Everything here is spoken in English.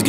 Let's